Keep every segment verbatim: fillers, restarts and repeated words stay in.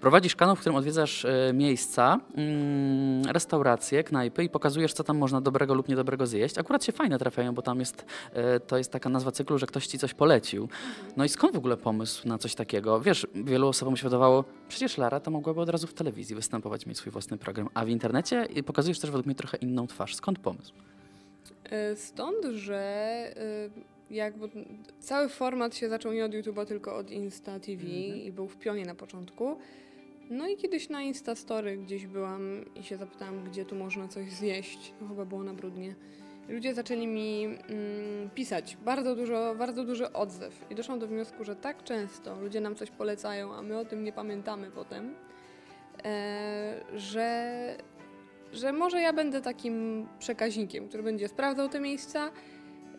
Prowadzisz kanał, w którym odwiedzasz miejsca, restauracje, knajpy i pokazujesz, co tam można dobrego lub niedobrego zjeść. Akurat się fajne trafiają, bo tam jest, to jest taka nazwa cyklu, że ktoś ci coś polecił. No i skąd w ogóle pomysł na coś takiego? Wiesz, wielu osobom się wydawało, przecież Lara to mogłaby od razu w telewizji występować, mieć swój własny program, a w internecie pokazujesz też według mnie trochę inną twarz. Skąd pomysł? Stąd, że jakby cały format się zaczął nie od YouTube'a, tylko od InstaTV mm-hmm. i był w pionie na początku. No i kiedyś na Instastory gdzieś byłam i się zapytałam, gdzie tu można coś zjeść. No, chyba było na Bródnie. I ludzie zaczęli mi mm, pisać. Bardzo dużo, bardzo duży odzew. I doszłam do wniosku, że tak często ludzie nam coś polecają, a my o tym nie pamiętamy potem, e, że, że może ja będę takim przekaźnikiem, który będzie sprawdzał te miejsca.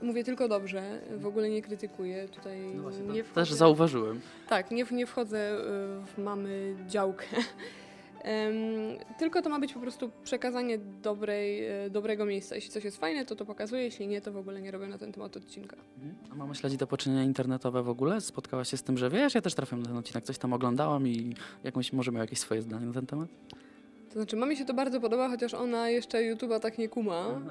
Mówię tylko dobrze, w ogóle nie krytykuję. Tutaj no właśnie, nie wchodzę, też zauważyłem. Tak, nie, nie wchodzę w mamy działkę. Tylko to ma być po prostu przekazanie dobrej, dobrego miejsca. Jeśli coś jest fajne, to to pokazuję, jeśli nie, to w ogóle nie robię na ten temat odcinka. A mamy śledzi te poczynienia internetowe w ogóle? Spotkałaś się z tym, że wiesz, ja też trafiłam na ten odcinek, coś tam oglądałam i jak myślisz, może miał jakieś swoje zdanie na ten temat? To znaczy, mamie się to bardzo podoba, chociaż ona jeszcze YouTube'a tak nie kuma,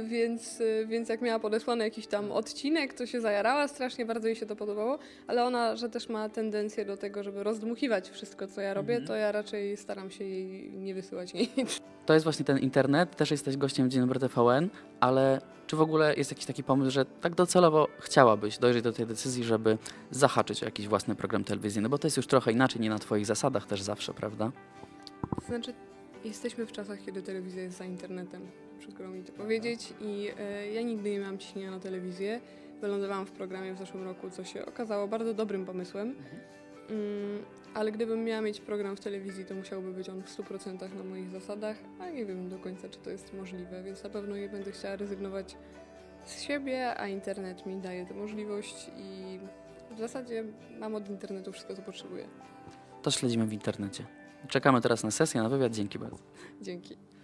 y, więc, y, więc jak miała podesłany jakiś tam odcinek, to się zajarała strasznie, bardzo jej się to podobało, ale ona, że też ma tendencję do tego, żeby rozdmuchiwać wszystko, co ja robię, mhm. to ja raczej staram się jej nie wysyłać nic. To jest właśnie ten internet, też jesteś gościem w Dzień Dobry T V N, ale czy w ogóle jest jakiś taki pomysł, że tak docelowo chciałabyś dojrzeć do tej decyzji, żeby zahaczyć o jakiś własny program telewizyjny, bo to jest już trochę inaczej, nie na twoich zasadach też zawsze, prawda? To znaczy, jesteśmy w czasach, kiedy telewizja jest za internetem, przykro mi to powiedzieć, i y, ja nigdy nie miałam ciśnienia na telewizję. Wylądowałam w programie w zeszłym roku, co się okazało bardzo dobrym pomysłem, mm, ale gdybym miała mieć program w telewizji, to musiałby być on w stu procentach na moich zasadach, a nie wiem do końca, czy to jest możliwe, więc na pewno nie będę chciała rezygnować z siebie, a internet mi daje tę możliwość i w zasadzie mam od internetu wszystko, co potrzebuję. To śledzimy w internecie. Czekamy teraz na sesję, na wywiad. Dzięki bardzo. Dzięki.